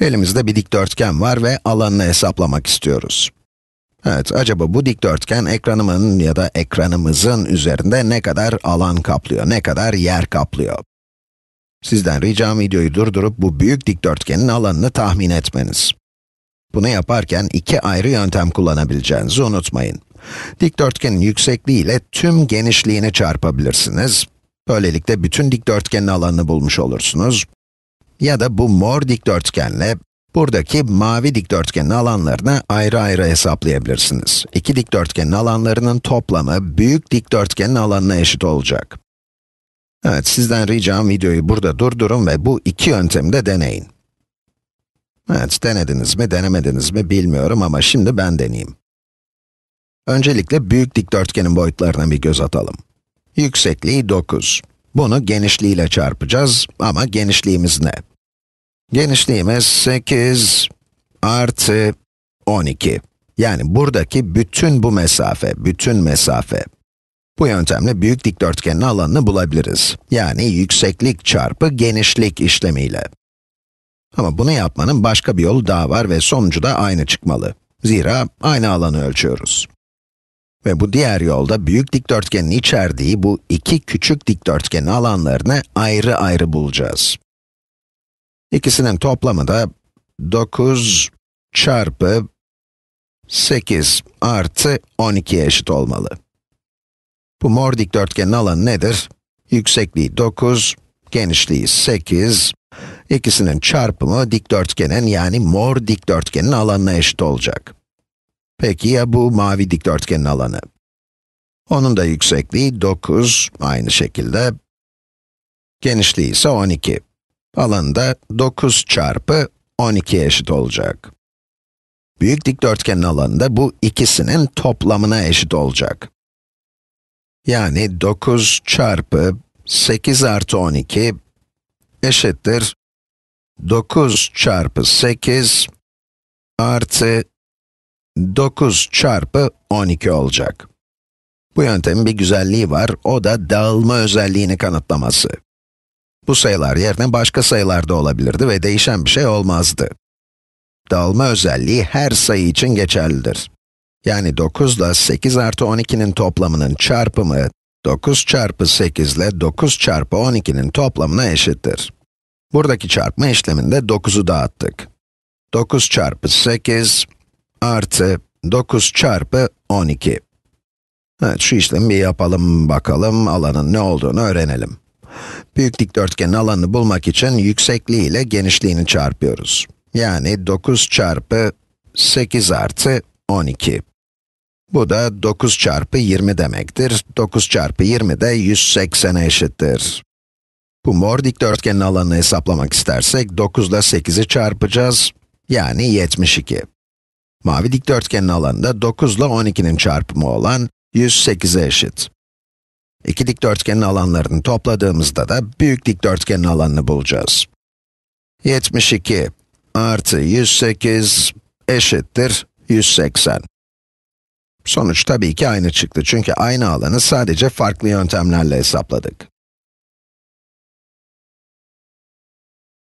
Elimizde bir dikdörtgen var ve alanını hesaplamak istiyoruz. Evet, acaba bu dikdörtgen ekranımın ya da ekranımızın üzerinde ne kadar alan kaplıyor, ne kadar yer kaplıyor? Sizden ricam videoyu durdurup bu büyük dikdörtgenin alanını tahmin etmeniz. Bunu yaparken iki ayrı yöntem kullanabileceğinizi unutmayın. Dikdörtgenin yüksekliği ile tüm genişliğini çarpabilirsiniz. Böylelikle bütün dikdörtgenin alanını bulmuş olursunuz. Ya da bu mor dikdörtgenle buradaki mavi dikdörtgenin alanlarını ayrı ayrı hesaplayabilirsiniz. İki dikdörtgenin alanlarının toplamı büyük dikdörtgenin alanına eşit olacak. Evet, sizden ricam videoyu burada durdurun ve bu iki yöntemi de deneyin. Evet, denediniz mi, denemediniz mi bilmiyorum ama şimdi ben deneyeyim. Öncelikle büyük dikdörtgenin boyutlarına bir göz atalım. Yüksekliği 9. Bunu genişliğiyle çarpacağız ama genişliğimiz ne? Genişliğimiz 8 artı 12. Yani buradaki bütün bu mesafe, Bu yöntemle büyük dikdörtgenin alanını bulabiliriz. Yani yükseklik çarpı genişlik işlemiyle. Ama bunu yapmanın başka bir yolu daha var ve sonucu da aynı çıkmalı. Zira aynı alanı ölçüyoruz. Ve bu diğer yolda büyük dikdörtgenin içerdiği bu iki küçük dikdörtgenin alanlarını ayrı ayrı bulacağız. İkisinin toplamı da 9 çarpı 8 artı 12'ye eşit olmalı. Bu mor dikdörtgenin alanı nedir? Yüksekliği 9, genişliği 8, ikisinin çarpımı dikdörtgenin yani mor dikdörtgenin alanına eşit olacak. Peki ya bu mavi dikdörtgenin alanı? Onun da yüksekliği 9, aynı şekilde. Genişliği ise 12. Alanı da 9 çarpı 12'ye eşit olacak. Büyük dikdörtgenin alanı da bu ikisinin toplamına eşit olacak. Yani 9 çarpı 8 artı 12 eşittir 9 çarpı 8 artı 9 çarpı 12 olacak. Bu yöntemin bir güzelliği var, o da dağılma özelliğini kanıtlaması. Bu sayılar yerine başka sayılar da olabilirdi ve değişen bir şey olmazdı. Dağılma özelliği her sayı için geçerlidir. Yani 9 ile 8 artı 12'nin toplamının çarpımı, 9 çarpı 8 ile 9 çarpı 12'nin toplamına eşittir. Buradaki çarpma işleminde 9'u dağıttık. 9 çarpı 8 artı 9 çarpı 12. Evet, şu işlemi bir yapalım bakalım, alanın ne olduğunu öğrenelim. Büyük dikdörtgenin alanını bulmak için yüksekliği ile genişliğini çarpıyoruz. Yani 9 çarpı 8 artı 12. Bu da 9 çarpı 20 demektir. 9 çarpı 20 de 180'e eşittir. Bu mor dikdörtgenin alanını hesaplamak istersek 9 ile 8'i çarpacağız. Yani 72. Mavi dikdörtgenin alanı da 9 ile 12'nin çarpımı olan 108'e eşit. İki dikdörtgenin alanlarını topladığımızda da büyük dikdörtgenin alanını bulacağız. 72 artı 108 eşittir 180. Sonuç tabii ki aynı çıktı çünkü aynı alanı sadece farklı yöntemlerle hesapladık.